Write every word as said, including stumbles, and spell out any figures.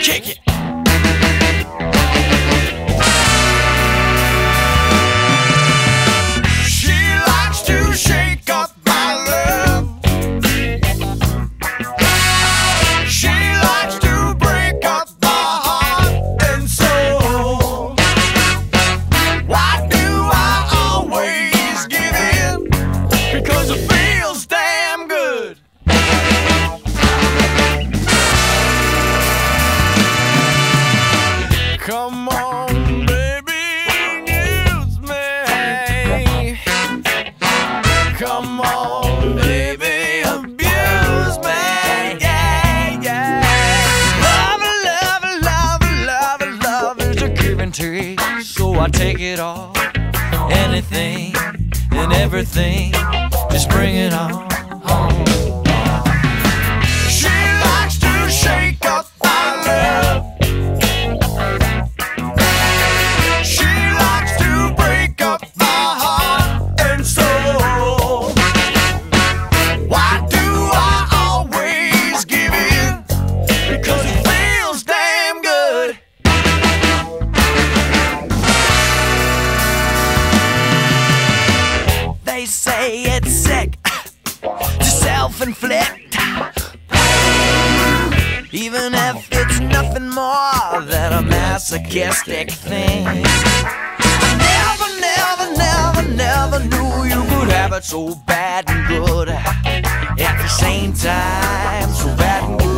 Kick it. She likes to shake up my love. She likes to break up my heart and soul. Why do I always give in? Because it feels damn good. Come on, baby, use me. Come on, baby, abuse me. Yeah, yeah. Love, love, love, love, love is a give and take. So I take it all, anything and everything. Just bring it on. They say it's sick to self-inflict, even if it's nothing more than a masochistic thing. I never, never, never, never knew you could have it so bad and good at the same time, so bad and good.